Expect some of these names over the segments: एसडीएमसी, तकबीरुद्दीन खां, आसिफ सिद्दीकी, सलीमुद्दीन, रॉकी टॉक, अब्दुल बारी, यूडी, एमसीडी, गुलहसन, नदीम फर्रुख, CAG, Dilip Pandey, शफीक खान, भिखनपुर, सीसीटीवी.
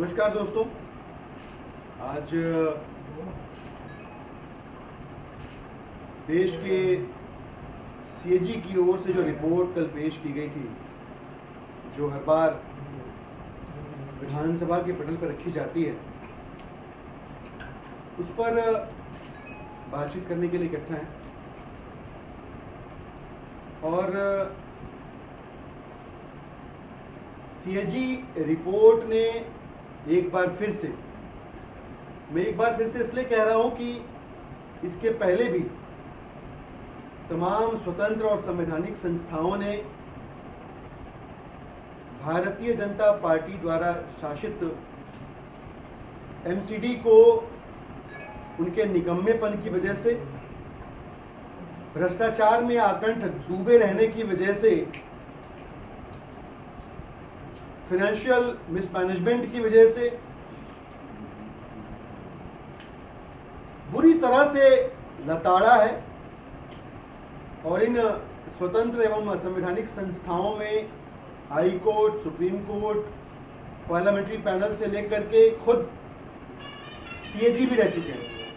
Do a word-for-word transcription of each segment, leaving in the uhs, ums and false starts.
नमस्कार दोस्तों, आज देश के सीएजी की ओर से जो रिपोर्ट कल पेश की गई थी, जो हर बार विधानसभा के पटल पर रखी जाती है, उस पर बातचीत करने के लिए इकट्ठा हैं। और सीएजी रिपोर्ट ने एक बार फिर से, मैं एक बार फिर से इसलिए कह रहा हूँ कि इसके पहले भी तमाम स्वतंत्र और संवैधानिक संस्थाओं ने भारतीय जनता पार्टी द्वारा शासित एमसीडी को उनके निकम्मेपन की वजह से, भ्रष्टाचार में आकंठ डूबे रहने की वजह से, फाइनेंशियल मिसमैनेजमेंट की वजह से बुरी तरह से लताड़ा है। और इन स्वतंत्र एवं संवैधानिक संस्थाओं में high court, supreme court, parliamentary panel से लेकर के खुद सीएजी भी रह चुके हैं।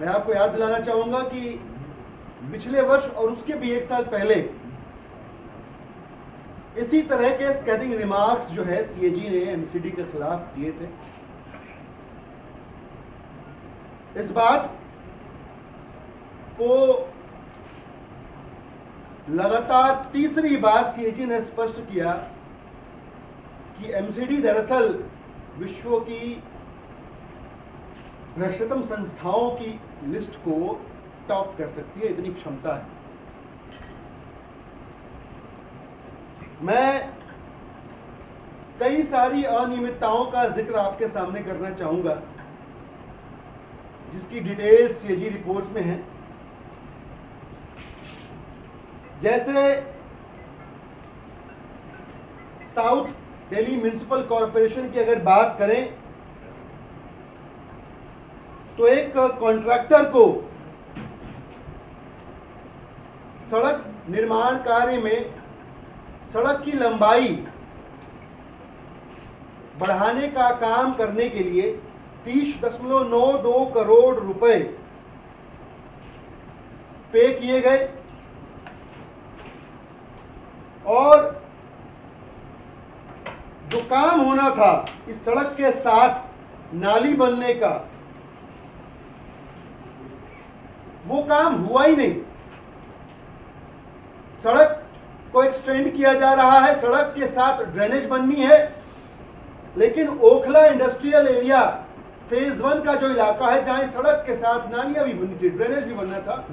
मैं आपको याद दिलाना चाहूँगा कि पिछले वर्ष और उसके भी एक साल पहले इसी तरह के स्कैथिंग रिमार्क्स जो है सीएजी ने एमसीडी के खिलाफ दिए थे। इस बात को लगातार तीसरी बार सीएजी ने स्पष्ट किया कि एमसीडी दरअसल विश्व की भ्रष्टतम संस्थाओं की लिस्ट को टॉप कर सकती है, इतनी क्षमता है। मैं कई सारी अनियमितताओं का जिक्र आपके सामने करना चाहूँगा जिसकी डिटेल सीएजी रिपोर्ट्स में है। जैसे साउथ दिल्ली म्युनिसिपल कॉरपोरेशन की अगर बात करें तो एक कॉन्ट्रैक्टर को सड़क निर्माण कार्य में सड़क की लंबाई बढ़ाने का काम करने के लिए तीस दशमलव नौ दो करोड़ रुपए पे किए गए। और जो काम होना था इस सड़क के साथ नाली बनने का, वो काम हुआ ही नहीं। सड़क को एक्सटेंड किया जा रहा है, सड़क के साथ ड्रेनेज बननी है, लेकिन Okhla industrial area phase one का जो इलाका है, जहां सड़क के साथ नालियां भी बननी थी, ड्रेनेज भी बनना था,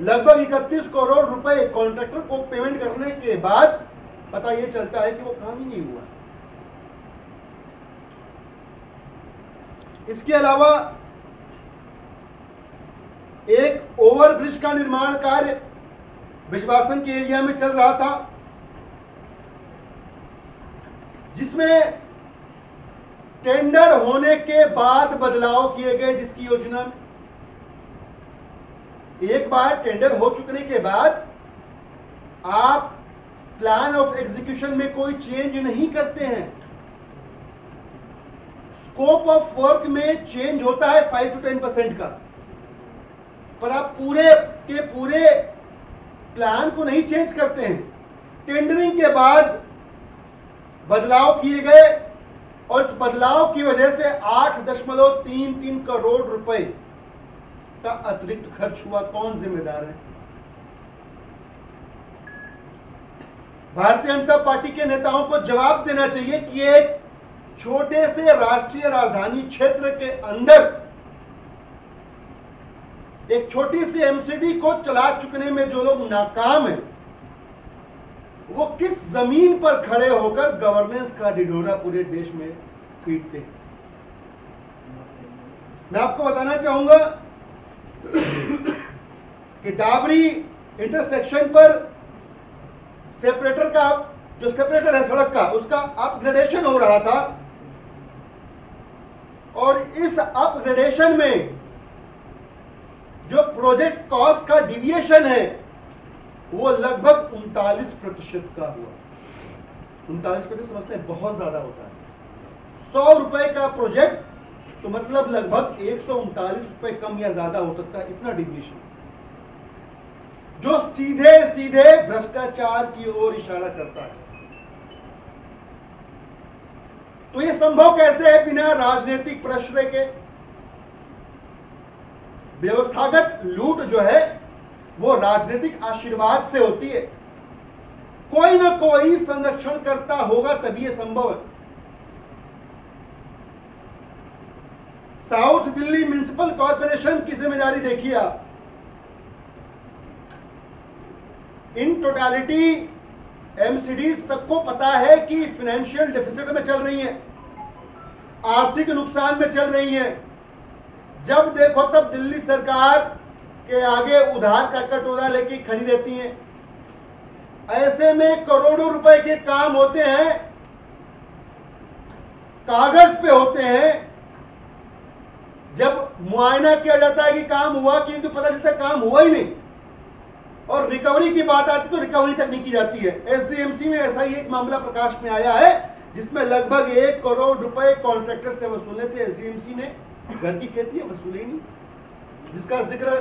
लगभग इकतीस करोड़ रुपए कॉन्ट्रैक्टर को पेमेंट करने के बाद पता यह चलता है कि वो काम ही नहीं हुआ। इसके अलावा एक ओवरब्रिज का निर्माण कार्य बिजवासन के एरिया में चल रहा था जिसमें टेंडर होने के बाद बदलाव किए गए, जिसकी योजना में एक बार टेंडर हो चुकने के बाद आप प्लान ऑफ एग्जीक्यूशन में कोई चेंज नहीं करते हैं। स्कोप ऑफ वर्क में चेंज होता है फाइव टू टेन परसेंट का, पर आप पूरे के पूरे प्लान को नहीं चेंज करते हैं। टेंडरिंग के बाद बदलाव किए गए और इस बदलाव की वजह से आठ दशमलव तीन तीन करोड़ रुपए का अतिरिक्त खर्च हुआ। कौन जिम्मेदार है? भारतीय जनता पार्टी के नेताओं को जवाब देना चाहिए कि एक छोटे से राष्ट्रीय राजधानी क्षेत्र के अंदर एक छोटी सी एमसीडी को चला चुकने में जो लोग नाकाम हैं, वो किस जमीन पर खड़े होकर गवर्नेंस का ढिढोरा पूरे देश में पीटते हैं। मैं आपको बताना चाहूंगा कि डाबरी इंटरसेक्शन पर सेपरेटर का, जो सेपरेटर है सड़क का, उसका अपग्रेडेशन हो रहा था और इस अपग्रेडेशन में जो प्रोजेक्ट कॉस्ट का डिविएशन है वो लगभग उनतालीस प्रतिशत का हुआ। उनतालीस पैसे समझते हैं बहुत ज्यादा होता है। सौ रुपए का प्रोजेक्ट तो मतलब लगभग एक सौ उनतालीस रुपए कम या ज्यादा हो सकता है, इतना डिविएशन जो सीधे सीधे भ्रष्टाचार की ओर इशारा करता है। तो यह संभव कैसे है बिना राजनीतिक प्रश्रय के? व्यवस्थागत लूट जो है वो राजनीतिक आशीर्वाद से होती है, कोई ना कोई संरक्षण करता होगा तभी यह संभव है। साउथ दिल्ली म्युनिसिपल कॉरपोरेशन की जिम्मेदारी देखिए आप, इन टोटालिटी एमसीडी सबको पता है कि फाइनेंशियल डेफिसिट में चल रही है, आर्थिक नुकसान में चल रही है। जब देखो तब दिल्ली सरकार के आगे उधार का कटोरा लेके खड़ी रहती है। ऐसे में करोड़ों रुपए के काम होते हैं, कागज पे होते हैं, जब मुआयना किया जाता है कि काम हुआ कि तो पता चलता काम हुआ ही नहीं, और रिकवरी की बात आती तो रिकवरी तक नहीं की जाती है। एसडीएमसी में ऐसा ही एक मामला प्रकाश में आया है जिसमें लगभग एक करोड़ रुपए कॉन्ट्रैक्टर से वसूले थे एसडीएमसी ने, घर की खेती है वसूली ही नहीं, जिसका जिक्र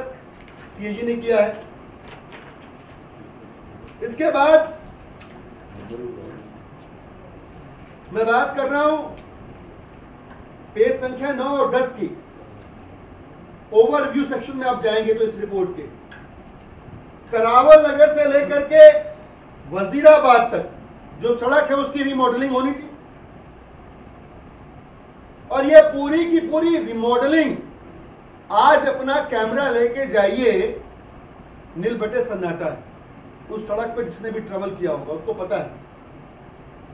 सीएजी ने किया है। इसके बाद मैं बात कर रहा हूं पेज संख्या नौ और दस की, ओवरव्यू सेक्शन में आप जाएंगे तो इस रिपोर्ट के करावल नगर से लेकर के वजीराबाद तक जो सड़क है उसकी रिमॉडलिंग होनी थी, और यह पूरी की पूरी रिमॉडलिंग आज अपना कैमरा लेके जाइए, नीलबटे सन्नाटा है उस सड़क पे। जिसने भी ट्रेवल किया होगा उसको पता है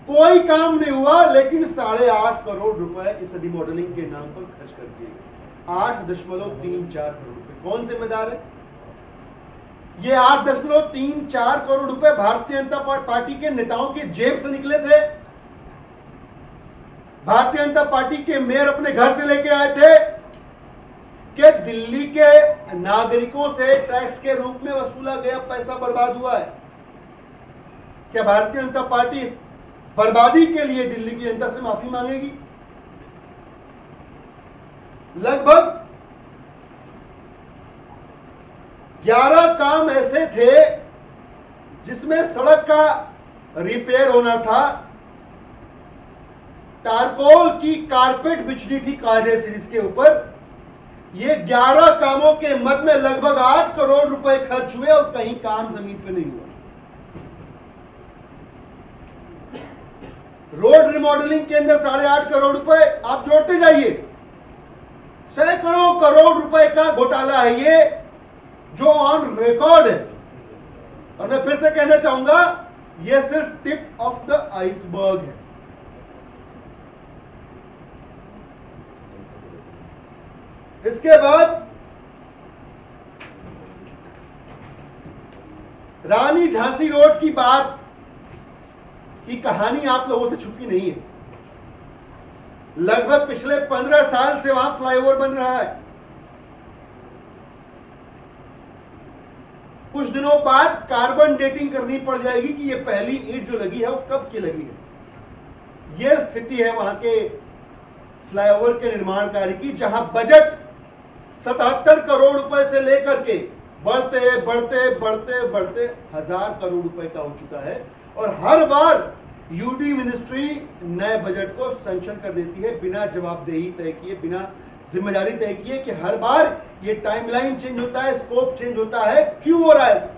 कोई काम नहीं हुआ, लेकिन साढ़े आठ करोड़ रुपए इस रिमॉडलिंग के नाम पर खर्च कर दिए गए। आठ दशमलव तीन चार करोड़ रुपए कौन जिम्मेदार है? ये आठ दशमलव तीन चार करोड़ रुपए भारतीय जनता पार्टी के नेताओं के जेब से निकले थे, भारतीय जनता पार्टी के मेयर अपने घर से लेके आए थे कि दिल्ली के नागरिकों से टैक्स के रूप में वसूला गया पैसा बर्बाद हुआ है। क्या भारतीय जनता पार्टी इस बर्बादी के लिए दिल्ली की जनता से माफी मांगेगी? लगभग ग्यारह काम ऐसे थे जिसमें सड़क का रिपेयर होना था, टारकोल की कारपेट बिछनी थी कायदे से जिसके ऊपर। ये ग्यारह कामों के मद में लगभग आठ करोड़ रुपए खर्च हुए और कहीं काम जमीन पे नहीं हुआ। रोड रिमॉडलिंग के अंदर साढ़े आठ करोड़ रुपए, आप जोड़ते जाइए, सैकड़ों करोड़ रुपए का घोटाला है ये जो ऑन रिकॉर्ड है। और मैं फिर से कहना चाहूंगा यह सिर्फ टिप ऑफ द आइसबर्ग है। इसके बाद रानी झांसी रोड की बात की कहानी आप लोगों से छुपी नहीं है। लगभग पिछले पंद्रह साल से वहां फ्लाईओवर बन रहा है। कुछ दिनों बाद कार्बन डेटिंग करनी पड़ जाएगी कि ये पहली ईंट जो लगी है वो कब की लगी है। ये स्थिति है वहां के फ्लाईओवर के निर्माण कार्य की, जहां बजट सतहत्तर करोड़ रुपए से लेकर के बढ़ते बढ़ते बढ़ते बढ़ते हजार करोड़ रुपए का हो चुका है, और हर बार यूडी मिनिस्ट्री नए बजट को सैंक्शन कर देती है बिना जवाबदेही तय किए, बिना जिम्मेदारी तय की है कि हर बार ये टाइमलाइन चेंज होता है, स्कोप चेंज होता है। क्यों हो रहा है?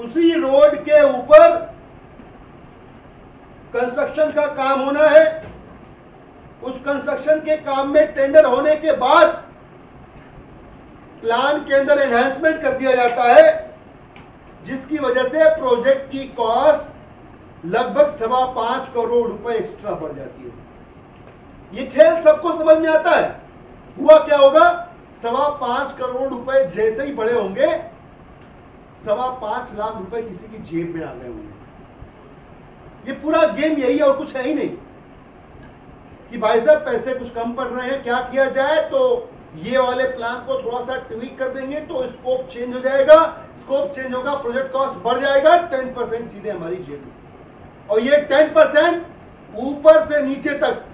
उसी रोड के ऊपर कंस्ट्रक्शन का काम होना है, उस कंस्ट्रक्शन के काम में टेंडर होने के बाद प्लान के अंदर एनहांसमेंट कर दिया जाता है, जिसकी वजह से प्रोजेक्ट की कॉस्ट लगभग सवा पांच करोड़ रुपए एक्स्ट्रा बढ़ जाती है। ये खेल सबको समझ में आता है। हुआ क्या होगा? सवा पांच करोड़ रुपए जैसे ही बड़े होंगे, सवा पांच लाख रुपए किसी की जेब में आ गए होंगे। ये पूरा गेम यही है और कुछ है ही नहीं कि भाई साहब पैसे कुछ कम पड़ रहे हैं, क्या किया जाए? तो ये वाले प्लान को थोड़ा सा ट्वीक कर देंगे तो स्कोप चेंज हो जाएगा, स्कोप चेंज होगा, प्रोजेक्ट कॉस्ट बढ़ जाएगा, टेन परसेंट सीधे हमारी जेब में। और ये टेन परसेंट ऊपर से नीचे तक,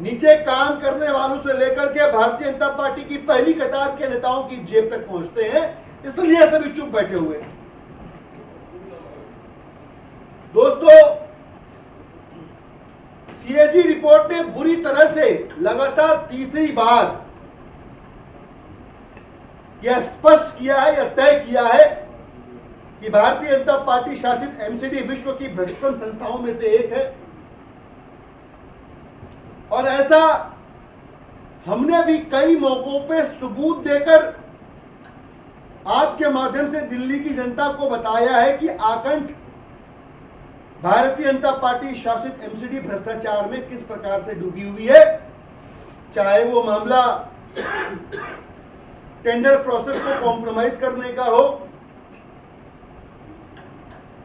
नीचे काम करने वालों से लेकर के भारतीय जनता पार्टी की पहली कतार के नेताओं की जेब तक पहुंचते हैं, इसलिए सभी चुप बैठे हुए हैं। दोस्तों, सीएजी रिपोर्ट ने बुरी तरह से लगातार तीसरी बार यह स्पष्ट किया है या तय किया है कि भारतीय जनता पार्टी शासित एमसीडी विश्व की भ्रष्टतम संस्थाओं में से एक है, और ऐसा हमने भी कई मौकों पे सबूत देकर आपके माध्यम से दिल्ली की जनता को बताया है कि आखंड भारतीय जनता पार्टी शासित एमसीडी भ्रष्टाचार में किस प्रकार से डूबी हुई है। चाहे वो मामला टेंडर प्रोसेस को कॉम्प्रोमाइज करने का हो,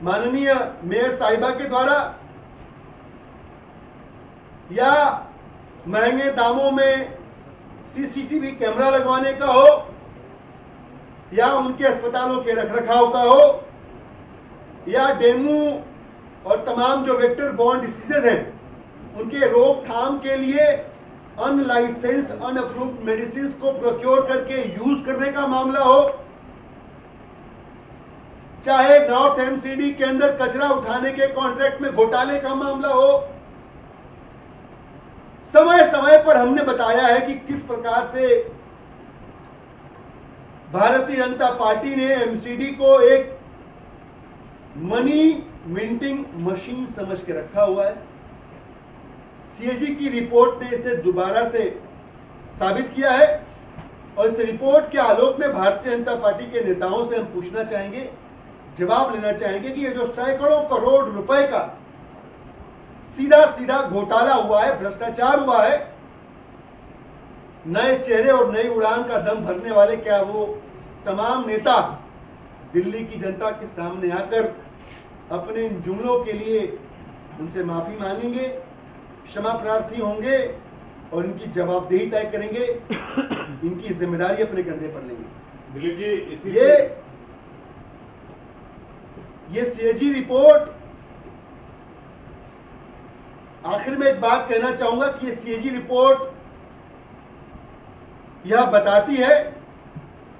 माननीय मेयर साहिबा के द्वारा, या महंगे दामों में सीसीटीवी कैमरा लगवाने का हो, या उनके अस्पतालों के रखरखाव का हो, या डेंगू और तमाम जो वेक्टर बॉर्न डिसीजेज हैं उनके रोकथाम के लिए अनलाइसेंस्ड अनअप्रूव्ड मेडिसिन को प्रोक्योर करके यूज करने का मामला हो, चाहे नॉर्थ एमसीडी के अंदर कचरा उठाने के कॉन्ट्रैक्ट में घोटाले का मामला हो। समय समय पर हमने बताया है कि किस प्रकार से भारतीय जनता पार्टी ने एमसीडी को एक मनी मिंटिंग मशीन समझ के रखा हुआ है। सीएजी की रिपोर्ट ने इसे दोबारा से साबित किया है, और इस रिपोर्ट के आलोक में भारतीय जनता पार्टी के नेताओं से हम पूछना चाहेंगे, जवाब लेना चाहेंगे कि ये जो सैकड़ों करोड़ रुपए का सीधा सीधा घोटाला हुआ है, भ्रष्टाचार हुआ है, नए चेहरे और नई उड़ान का दम भरने वाले क्या वो तमाम नेता दिल्ली की जनता के सामने आकर अपने इन जुमलों के लिए उनसे माफी मांगेंगे, क्षमा प्रार्थी होंगे और इनकी जवाबदेही तय करेंगे, इनकी जिम्मेदारी अपने कंधे पर लेंगे। दिलीप जी, इसी ये ये सीएजी रिपोर्ट, आखिर में एक बात कहना चाहूंगा कि ये सीएजी रिपोर्ट यह बताती है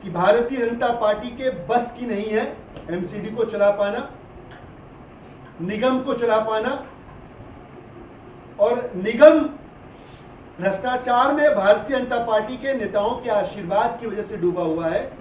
कि भारतीय जनता पार्टी के बस की नहीं है एमसीडी को चला पाना, निगम को चला पाना, और निगम भ्रष्टाचार में भारतीय जनता पार्टी के नेताओं के आशीर्वाद की वजह से डूबा हुआ है।